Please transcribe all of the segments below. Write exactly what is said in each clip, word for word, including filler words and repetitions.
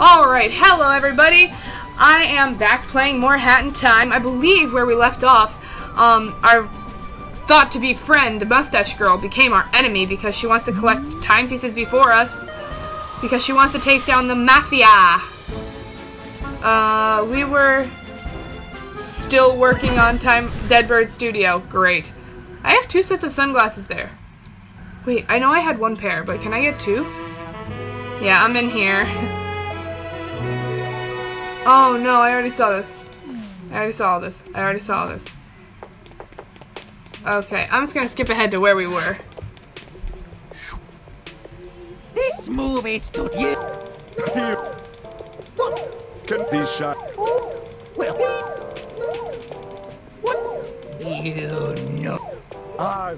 Alright, hello everybody! I am back playing more Hat in Time. I believe where we left off, um, our thought-to-be friend, the Mustache Girl, became our enemy because she wants to collect timepieces before us. Because she wants to take down the Mafia. Uh, we were still working on time. Dead Bird Studio. Great. I have two sets of sunglasses there. Wait, I know I had one pair, but can I get two? Yeah, I'm in here. Oh no, I already saw this. I already saw this. I already saw this. Okay, I'm just gonna skip ahead to where we were. This movie studio. What can be shot? Well, what you know? I.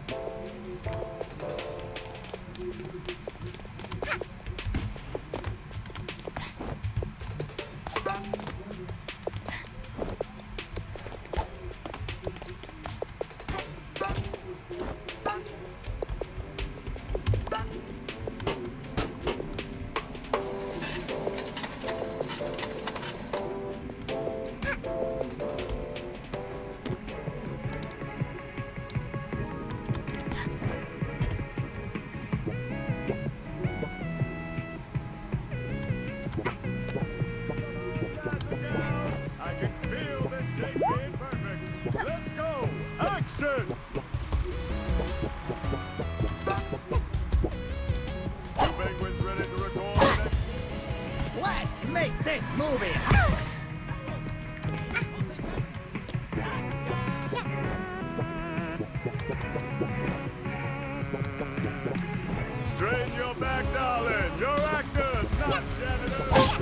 Strain your back, darling. You're actors, not janitors.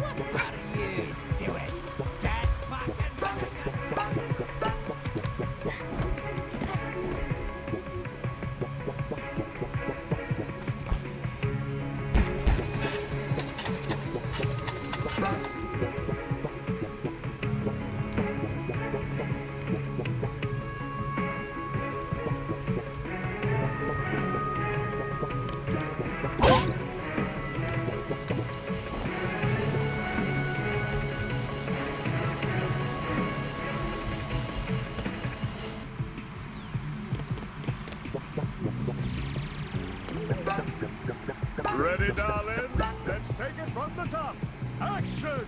What are you doing? That ready, darlings? Let's take it from the top. Action!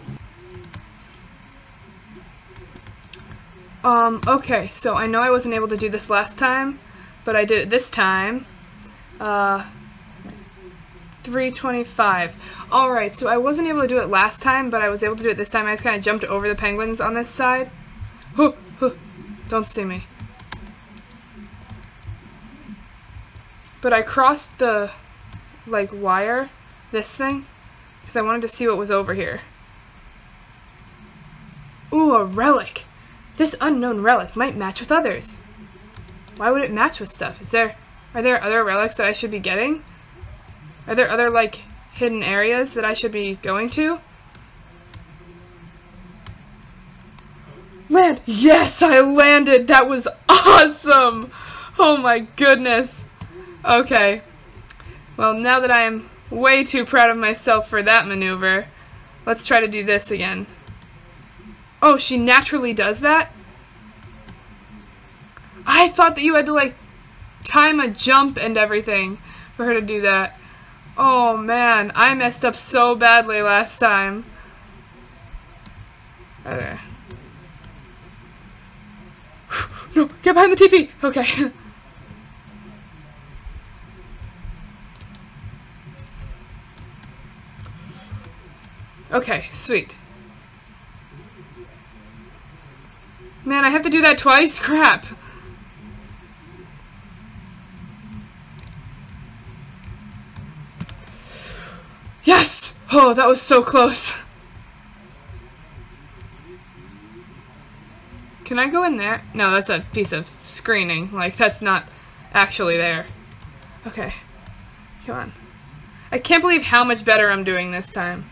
Um, okay, so I know I wasn't able to do this last time, but I did it this time. Uh, three twenty-five. Alright, so I wasn't able to do it last time, but I was able to do it this time. I just kind of jumped over the penguins on this side. Huh, huh, don't see me. But I crossed the, like, wire, this thing, because I wanted to see what was over here. Ooh, a relic! This unknown relic might match with others. Why would it match with stuff? Is there, are there other relics that I should be getting? Are there other, like, hidden areas that I should be going to? Land! Yes, I landed! That was awesome! Oh my goodness! Okay. Well, now that I am way too proud of myself for that maneuver, let's try to do this again. Oh, she naturally does that? I thought that you had to, like, time a jump and everything for her to do that. Oh, man. I messed up so badly last time. Okay. No, get behind the teepee! Okay. Okay, sweet. Man, I have to do that twice? Crap. Yes! Oh, that was so close. Can I go in there? No, that's a piece of screening. Like, that's not actually there. Okay. Come on. I can't believe how much better I'm doing this time.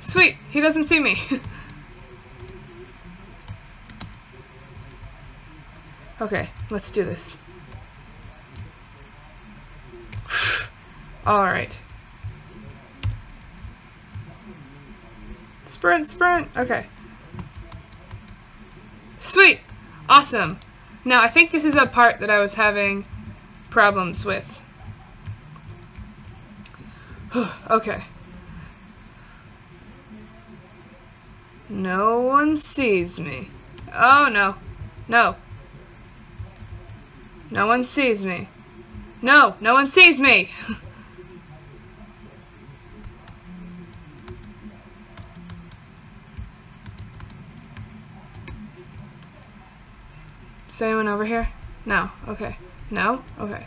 Sweet, he doesn't see me. Okay, let's do this. Alright. Sprint, sprint. Okay. Sweet. Awesome. Now, I think this is a part that I was having problems with. Okay. No one sees me. Oh, no. No. No one sees me. No, no one sees me! Is anyone over here? No. Okay. No? Okay.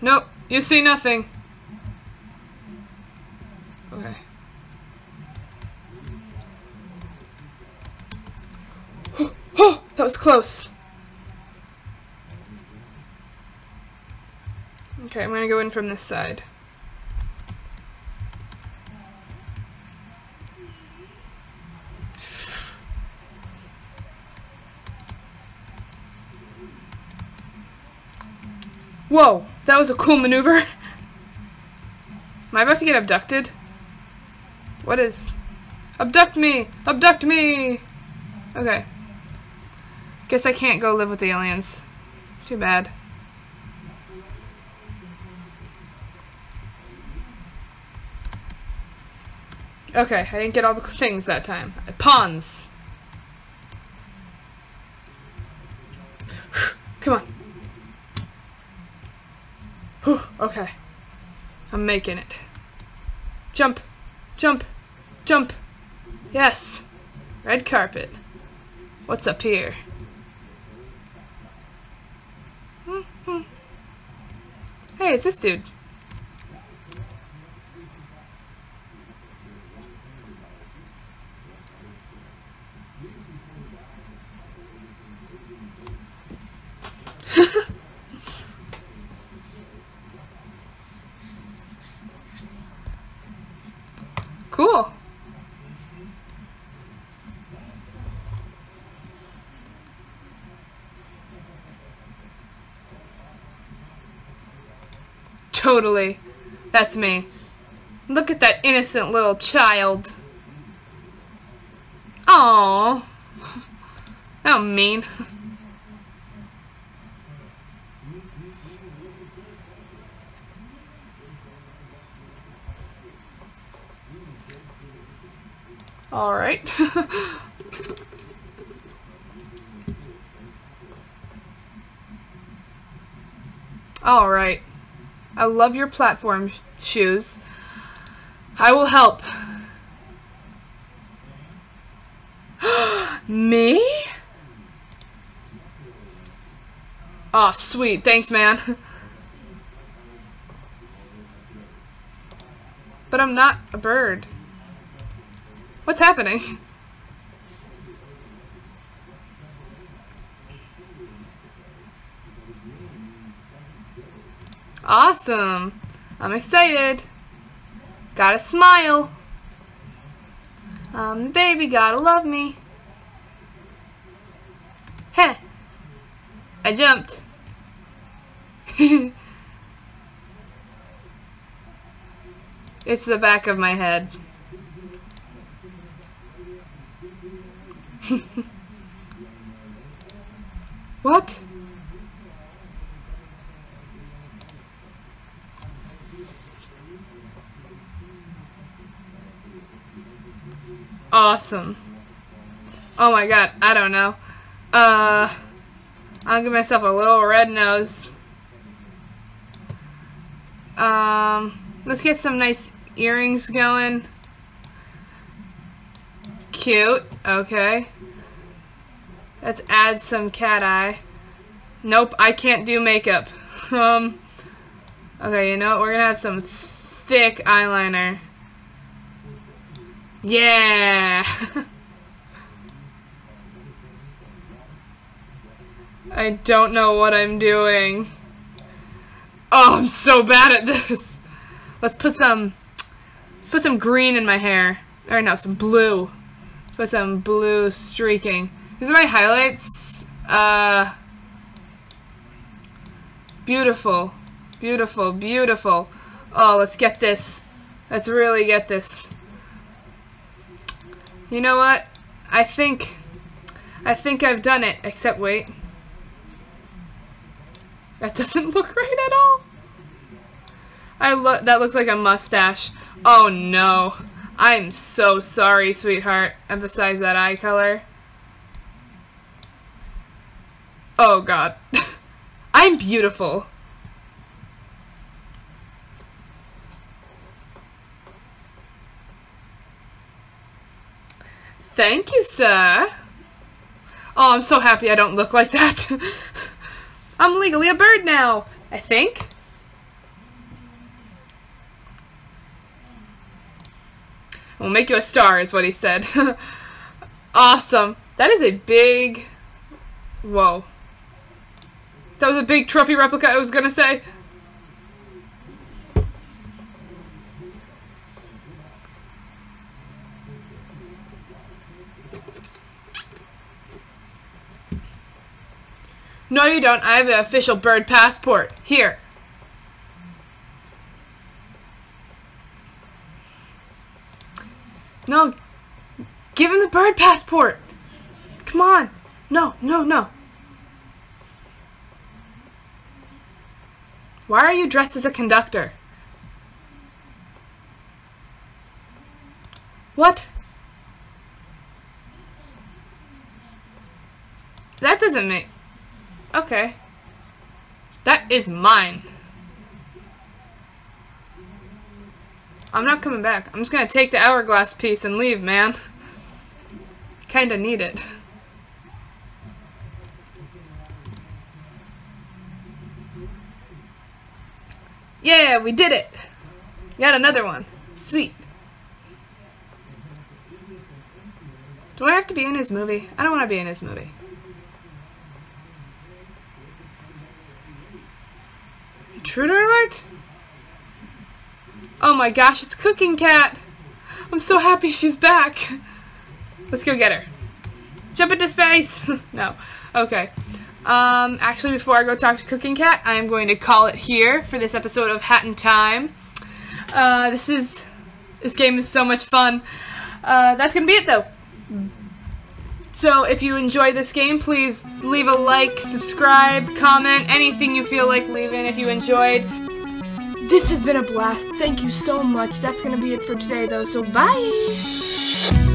Nope. You see nothing. Okay. Oh, that was close. Okay, I'm gonna go in from this side. Whoa, that was a cool maneuver. Am I about to get abducted? What is? Abduct me! Abduct me! Okay. Guess I can't go live with the aliens. Too bad. Okay, I didn't get all the things that time. Pawns! Come on. Whew, okay. I'm making it. Jump! Jump! Jump! Yes! Red carpet. What's up here? Mm-hmm. Hey, it's this dude. Cool. Totally. That's me. Look at that innocent little child. Aww. How mean. All right. All right. I love your platform shoes. I will help. Me? Aw, sweet. Thanks, man. But I'm not a bird. What's happening? Awesome. I'm excited. Gotta smile. I'm the baby, gotta love me. Heh. I jumped. It's the back of my head. What? Awesome. Oh my god, I don't know. Uh, I'll give myself a little red nose. Um, let's get some nice earrings going. Cute. Okay. Let's add some cat eye. Nope, I can't do makeup. um, okay, you know what? We're gonna have some thick eyeliner. Yeah! I don't know what I'm doing. Oh, I'm so bad at this. Let's put some, let's put some green in my hair. Or no, some blue. Put some blue streaking. These are my highlights. Uh, beautiful, beautiful, beautiful. Oh, let's get this. Let's really get this. You know what? I think, I think I've done it. Except wait, that doesn't look right at all. I look. That looks like a mustache. Oh no. I'm so sorry, sweetheart. Emphasize that eye color. Oh god. I'm beautiful. Thank you, sir. Oh, I'm so happy I don't look like that. I'm legally a bird now, I think. We'll make you a star, is what he said. Awesome. That is a big... Whoa. That was a big trophy replica, I was gonna say. No, you don't. I have the official bird passport. Here. No, give him the bird passport. Come on. No, no, no. Why are you dressed as a conductor? What? That doesn't make... Okay. That is mine. I'm not coming back. I'm just gonna take the hourglass piece and leave, man. Kinda need it. Yeah, we did it! Got another one. Sweet. Do I have to be in his movie? I don't want to be in his movie. Intruder alert? Oh my gosh, it's Cooking Cat! I'm so happy she's back! Let's go get her. Jump into space! No. Okay. Um, actually, before I go talk to Cooking Cat, I am going to call it here for this episode of Hat in Time. Uh, this is... This game is so much fun. Uh, that's gonna be it, though. So, if you enjoy this game, please leave a like, subscribe, comment, anything you feel like leaving if you enjoyed. This has been a blast. Thank you so much. That's going to be it for today, though, so bye!